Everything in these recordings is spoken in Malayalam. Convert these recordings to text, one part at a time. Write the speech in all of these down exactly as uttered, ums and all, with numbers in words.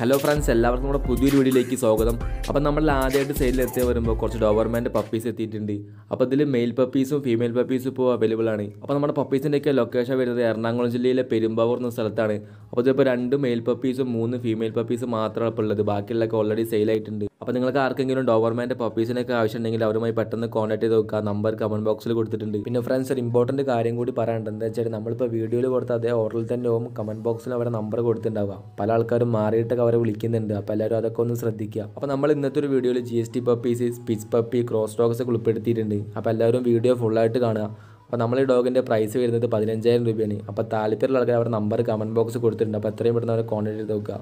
Hello friends, എല്ലാവർക്കും നമ്മുടെ പുതിയൊരു വീഡിയോയിലേക്ക് സ്വാഗതം. അപ്പോൾ നമ്മൾ ആദ്യമായിട്ട് സെയിലിൽ എത്തി വരുമ്പോൾ കുറച്ച് ഡോബർമാൻ്റെ പപ്പീസ് എത്തിയിട്ടുണ്ട്. അപ്പോൾ ഇതിൽ മെയിൽ പപ്പീസും ഫീമെയിൽ പപ്പീസും ഇപ്പോൾ അവൈലബിൾ ആണ്. അപ്പോൾ നമ്മുടെ പപ്പീസിൻ്റെയൊക്കെ ലൊക്കേഷൻ വരുന്നത് എറണാകുളം ജില്ലയിലെ പെരുമ്പാവൂർ എന്ന സ്ഥലത്താണ്. അപ്പോൾ ഇതിപ്പോൾ രണ്ട് മെയിൽ പപ്പീസും മൂന്ന് ഫീമെയിൽ പപ്പീസും മാത്രമാണ് ഇപ്പോൾ ഉള്ളത്. ബാക്കിയുള്ളതൊക്കെ ഓൾറെഡി സെയിലായിട്ടുണ്ട്. അപ്പോൾ നിങ്ങൾക്ക് ആർക്കെങ്കിലും ഡോബർമാൻ്റെ പപ്പീസിനൊക്കെ ആവശ്യമുണ്ടെങ്കിൽ അവരുമായി പെട്ടെന്ന് കോൺടാക്ട് ചെയ്ത് നോക്കുക. നമ്പർ കമൻറ്റ് ബോക്സിൽ കൊടുത്തിട്ടുണ്ട്. പിന്നെ ഫ്രണ്ട്സ്, ഒരു ഇമ്പോർട്ടൻറ്റ് കാര്യം കൂടി പറയേണ്ടത് എന്താ വെച്ചാൽ, നമ്മളിപ്പോൾ വീഡിയോയിൽ കൊടുത്ത അതേ ഓർഡറിൽ തന്നെ ഹോം കമൻറ്റ് ബോക്സിൽ അവരുടെ നമ്പർ കൊടുത്തിട്ടുണ്ടാവുക. പല ആൾക്കാരും മാറിയിട്ടൊക്കെ അവരെ വിളിക്കുന്നുണ്ട്. അപ്പോൾ എല്ലാവരും അതൊക്കെ ഒന്ന് ശ്രദ്ധിക്കുക. അപ്പോൾ നമ്മൾ ഇന്നത്തെ ഒരു വീഡിയോയിൽ G S T puppies, spitz puppy, cross dogs ഒക്കെ ഉൾപ്പെടുത്തിയിട്ടുണ്ട്. അപ്പോൾ എല്ലാവരും വീഡിയോ ഫുള്ളായിട്ട് കാണുക. അപ്പോൾ നമ്മൾ ഈ ഡോഗിൻ്റെ പ്രൈസ് വരുന്നത് പതിനഞ്ചായിരം രൂപയാണ്. അപ്പോൾ താല്പര്യമുള്ള ആൾക്കാർ അവരുടെ നമ്പർ കമൻറ്റ് ബോക്സ് കൊടുത്തിട്ടുണ്ട്. അപ്പോൾ എത്രയും പെട്ടെന്ന് അവരെ കോൺടാക്ട് ചെയ്ത് നോക്കുക.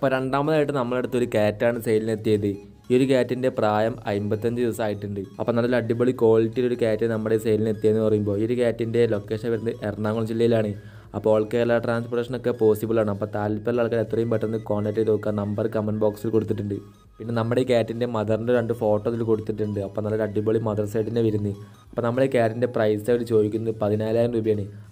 അപ്പോൾ രണ്ടാമതായിട്ട് നമ്മളടുത്ത് ഒരു ക്യാറ്റാണ് സെയിലിനെത്തിയത്. ഈ ഒരു ക്യാറ്റിൻ്റെ പ്രായം അമ്പത്തഞ്ച് ദിവസമായിട്ടുണ്ട്. അപ്പോൾ നല്ല അടിപൊളി ക്വാളിറ്റിയിൽ ഒരു ക്യാറ്റ് നമ്മുടെ സെയിലിനെത്തിയെന്ന് പറയുമ്പോൾ, ഈ ഒരു ക്യാറ്റിൻ്റെ ലൊക്കേഷൻ വരുന്നത് എറണാകുളം ജില്ലയിലാണ്. അപ്പോൾ ഓൾ കേരള ട്രാൻസ്പോർട്ടേഷനൊക്കെ പോസിബിളാണ്. അപ്പോൾ താല്പര്യമുള്ള ആൾക്കാർ എത്രയും പെട്ടെന്ന് കോൺടാക്ട് ചെയ്ത് നോക്കുക. നമ്പർ കമൻറ്റ് ബോക്സിൽ കൊടുത്തിട്ടുണ്ട്. പിന്നെ നമ്മുടെ ഈ ക്യാറ്റിൻ്റെ മദറിൻ്റെ രണ്ട് ഫോട്ടോ ഇതിൽ കൊടുത്തിട്ടുണ്ട്. അപ്പോൾ നല്ലൊരു അടിപൊളി മദർ സൈഡിൻ്റെ വരുന്നത്. അപ്പോൾ നമ്മുടെ ഈ ക്യാറ്റിൻ്റെ പ്രൈസ് അവർ ചോദിക്കുന്നത് പതിനാലായിരം രൂപയാണ്.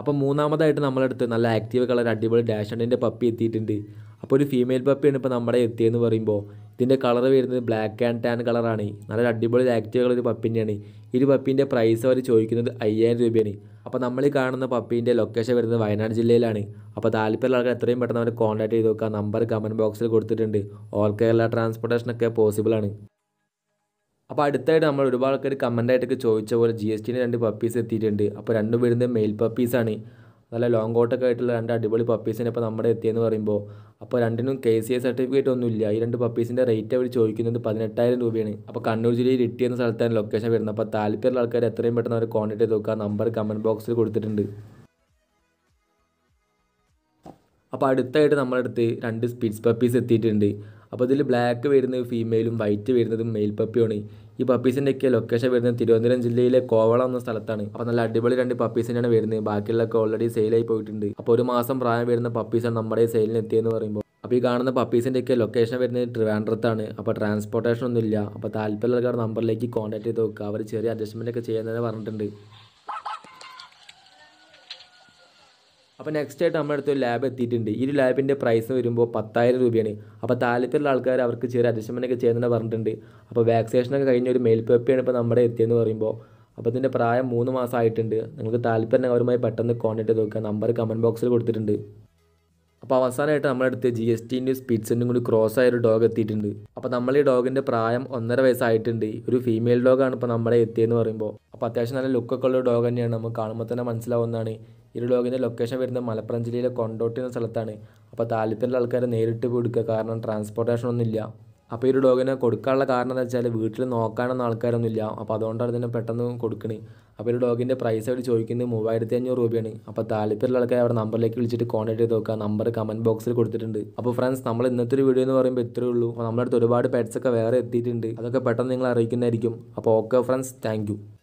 അപ്പോൾ മൂന്നാമതായിട്ട് നമ്മളെടുത്ത് നല്ല ആക്റ്റീവ് കളർ അടിപൊളി ഡാഷണ്ടിൻ്റെ പപ്പി എത്തിയിട്ടുണ്ട്. അപ്പോൾ ഒരു ഫീമെയിൽ പപ്പിയാണ് ഇപ്പോൾ നമ്മുടെ എത്തിയെന്ന് പറയുമ്പോൾ, ഇതിൻ്റെ കളർ വരുന്നത് ബ്ലാക്ക് ആൻഡ് ടാൻ കളറാണ്. നല്ലൊരു അടിപൊളി ആക്റ്റീവ് കളർ ഒരു പപ്പീൻ്റെയാണ്. ഈ ഒരു പപ്പീൻ്റെ പ്രൈസ് അവർ ചോദിക്കുന്നത് അയ്യായിരം രൂപയാണ്. അപ്പോൾ നമ്മൾ കാണുന്ന പപ്പീൻ്റെ ലൊക്കേഷൻ വരുന്നത് വയനാട് ജില്ലയിലാണ്. അപ്പോൾ താല്പര്യമുള്ള ആൾക്കാർ എത്രയും പെട്ടെന്ന് അവർ കോൺടാക്ട് ചെയ്ത് നോക്കുക. നമ്പർ കമൻറ്റ് ബോക്സിൽ കൊടുത്തിട്ടുണ്ട്. ഓൾ കേരള ട്രാൻസ്പോർട്ടേഷനൊക്കെ പോസിബിളാണ്. അപ്പോൾ അടുത്തായിട്ട് നമ്മൾ ഒരുപാട് ആൾക്കാർ കമൻറ്റായിട്ടൊക്കെ ചോദിച്ച പോലെ ജി എസ് ടിൻ്റെ രണ്ട് പപ്പീസ് എത്തിയിട്ടുണ്ട്. അപ്പോൾ രണ്ടും വരുന്നത് മെയിൽ പപ്പീസാണ്. നല്ല ലോങ് കോട്ടൊക്കെ ആയിട്ടുള്ള രണ്ട് അടിപൊളി പപ്പീസിന് ഇപ്പോൾ നമ്മുടെ എത്തിയെന്ന് പറയുമ്പോൾ, അപ്പോൾ രണ്ടിനും കെ സി എ സർട്ടിഫിക്കറ്റ് ഒന്നുമില്ല. ഈ രണ്ട് പപ്പീസിൻ്റെ റേറ്റ് അവർ ചോദിക്കുന്നത് പതിനെട്ടായിരം രൂപയാണ്. അപ്പോൾ കണ്ണൂർ ജില്ലയിൽ ഇട്ടി എന്ന സ്ഥലത്താണ് ലൊക്കേഷൻ വരുന്നത്. അപ്പോൾ താല്പര്യമുള്ള ആൾക്കാർ എത്രയും പെട്ടെന്ന് അവർ കോൺടാക്ട് ചെയ്ത് നോക്കുക. നമ്പർ കമൻറ്റ് ബോക്സിൽ കൊടുത്തിട്ടുണ്ട്. അപ്പോൾ അടുത്തായിട്ട് നമ്മളടുത്ത് രണ്ട് സ്പിറ്റ്സ് പപ്പീസ് എത്തിയിട്ടുണ്ട്. അപ്പോൾ ഇതിൽ ബ്ലാക്ക് വരുന്നത് ഫീമെയിലും വൈറ്റ് വരുന്നതും മെയിൽ പപ്പിയാണ്. ഈ പപ്പീസിൻ്റെയൊക്കെ ലൊക്കേഷൻ വരുന്നത് തിരുവനന്തപുരം ജില്ലയിലെ കോവളം എന്ന സ്ഥലത്താണ്. അപ്പോൾ നല്ല അടിപൊളി രണ്ട് പപ്പീസിനാണ് വരുന്നത്. ബാക്കിയുള്ളതൊക്കെ ഓൾറെഡി സെയിലായി പോയിട്ടുണ്ട്. അപ്പോൾ ഒരു മാസം പ്രായം വരുന്ന പപ്പീസാണ് നമ്മുടെ സെയിലിനെത്തിയെന്ന് പറയുമ്പോൾ. അപ്പോൾ ഈ കാണുന്ന പപ്പീസിൻ്റെയൊക്കെ ലൊക്കേഷൻ വരുന്നത് ട്രിവാൻഡ്രത്താണ്. അപ്പോൾ ട്രാൻസ്പോർട്ടേഷൻ ഒന്നുമില്ല. അപ്പോൾ താല്പര്യമുള്ള നമ്പറിലേക്ക് കോൺടാക്ട് ചെയ്ത് നോക്കുക. അവർ ചെറിയ അഡ്ജസ്റ്റ്മെൻറ്റൊക്കെ ചെയ്യാൻ പറഞ്ഞിട്ടുണ്ട്. അപ്പോൾ നെക്സ്റ്റ് ആയിട്ട് നമ്മുടെ അടുത്ത് ഒരു ലാബ് എത്തിയിട്ടുണ്ട്. ഈ ഒരു ലാബിൻ്റെ പ്രൈസ് വരുമ്പോൾ പത്തായിരം രൂപയാണ്. അപ്പോൾ താല്പര്യമുള്ള ആൾക്കാർ അവർക്ക് ചെറിയ അഡ്ജസ്റ്റ്മെൻറ്റൊക്കെ ചെയ്യുന്നതാണ് പറഞ്ഞിട്ടുണ്ട്. അപ്പോൾ വാക്സിനേഷനൊക്കെ കഴിഞ്ഞ ഒരു മെയിൽ പപ്പിയാണ് ഇപ്പോൾ നമ്മുടെ എത്തിയെന്ന് പറയുമ്പോൾ. അപ്പോൾ ഇതിൻ്റെ പ്രായം മൂന്ന് മാസമായിട്ടുണ്ട്. നിങ്ങൾക്ക് താല്പര്യം അവരുമായി പെട്ടെന്ന് കോൺടാക്ട് ചെയ്ത് നോക്കുക. നമ്പർ കമൻറ്റ് ബോക്സിൽ കൊടുത്തിട്ടുണ്ട്. അപ്പോൾ അവസാനമായിട്ട് നമ്മുടെ അടുത്ത് ജി എസ് ടിൻ്റെയും സ്പിറ്റ്സിൻ്റെയും കൂടി ക്രോസ് ആയൊരു ഡോഗ് എത്തിയിട്ടുണ്ട്. അപ്പോൾ നമ്മൾ ഈ ഡോഗിൻ്റെ പ്രായം ഒന്നര വയസ്സായിട്ടുണ്ട്. ഒരു ഫീമെയിൽ ഡോഗാണ് ഇപ്പോൾ നമ്മുടെ എത്തിയെന്ന് പറയുമ്പോൾ. അപ്പോൾ അത്യാവശ്യം നല്ല ലുക്കൊക്കെ ഉള്ള ഡോഗ് തന്നെയാണ്. നമുക്ക് കാണുമ്പോൾ തന്നെ മനസ്സിലാവുന്നതാണ്. ഈ ഒരു ഡോഗിൻ്റെ ലൊക്കേഷൻ വരുന്നത് മലപ്പുറം ജില്ലയിലെ കൊണ്ടോട്ടി എന്ന സ്ഥലത്താണ്. അപ്പോൾ താല്പര്യമുള്ള ആൾക്കാർ നേരിട്ട് പോയി എടുക്കുക. കാരണം ട്രാൻസ്പോർട്ടേഷൻ ഒന്നുമില്ല. അപ്പോൾ ഈ ഒരു ഡോഗിനെ കൊടുക്കാനുള്ള കാരണം എന്ന് വെച്ചാൽ വീട്ടിൽ നോക്കാനൊന്നും ആൾക്കാരൊന്നുമില്ല. അപ്പോൾ അതുകൊണ്ടാണ് ഇതിനെ പെട്ടെന്ന് കൊടുക്കണേ. അപ്പോൾ ഒരു ഡോഗിൻ്റെ പ്രൈസ് അവർ ചോദിക്കുന്നത് മൂവായിരത്തി അഞ്ഞൂറ് രൂപയാണ്. അപ്പോൾ താല്പര്യമുള്ള ആൾക്കാർ അവരുടെ നമ്പറിലേക്ക് വിളിച്ചിട്ട് കോൺടാക്ട് ചെയ്ത് നോക്കുക. നമ്പർ കമൻറ്റ് ബോക്സിൽ കൊടുത്തിട്ടുണ്ട്. അപ്പോൾ ഫ്രണ്ട്സ്, നമ്മൾ ഇന്നത്തെ ഒരു വീഡിയോ എന്ന് പറയുമ്പോൾ ഇത്രയേ ഉള്ളൂ. അപ്പോൾ നമ്മുടെ അടുത്ത് ഒരുപാട് പെറ്റ്സൊക്കെ വേറെ എത്തിയിട്ടുണ്ട്. അതൊക്കെ പെട്ടെന്ന് നിങ്ങൾ അറിയിക്കുന്നതായിരിക്കും. അപ്പോൾ ഓക്കെ ഫ്രണ്ട്സ്, താങ്ക് യു.